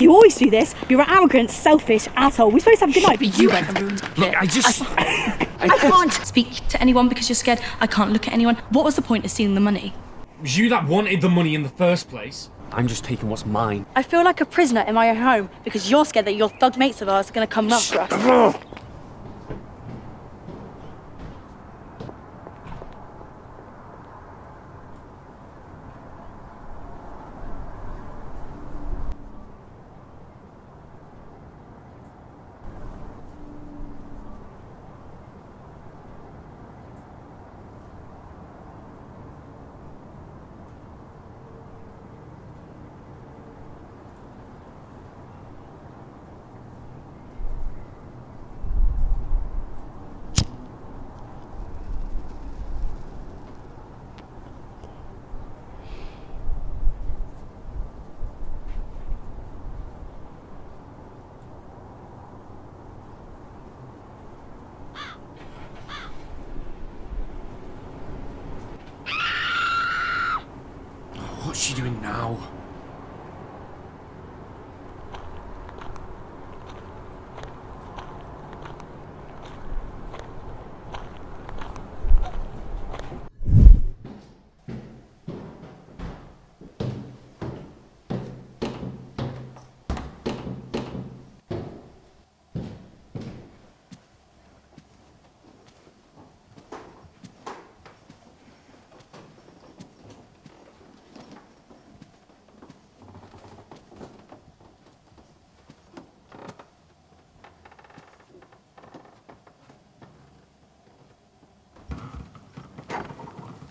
You always do this. You're an arrogant, selfish asshole. We're supposed to have a good night, but you went and ruined it. Look, I can't speak to anyone because you're scared. I can't look at anyone. What was the point of stealing the money? It was you that wanted the money in the first place. I'm just taking what's mine. I feel like a prisoner in my own home because you're scared that your thug mates of ours are going to come after us. What's she doing now?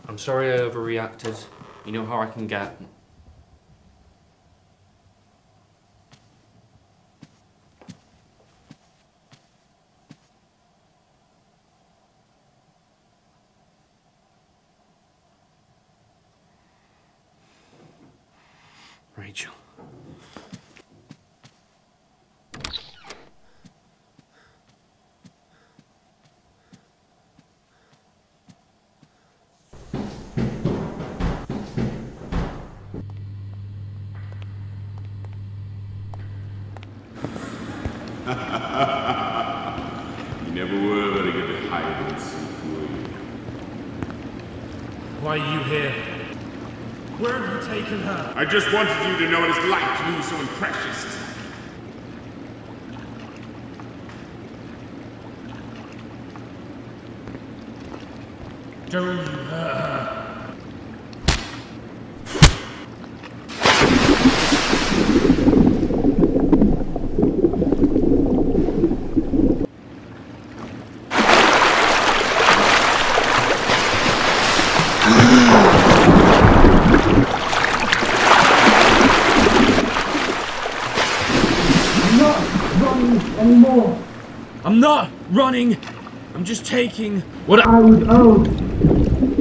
I'm sorry I overreacted. You know how I can get. Rachel. You never were very good at hide and seek, were you? Why are you here? Where have you taken her? I just wanted you to know what it's like to lose someone precious to me. Don't you hurt her. Anymore. I'm not running. I'm just taking what I would owe.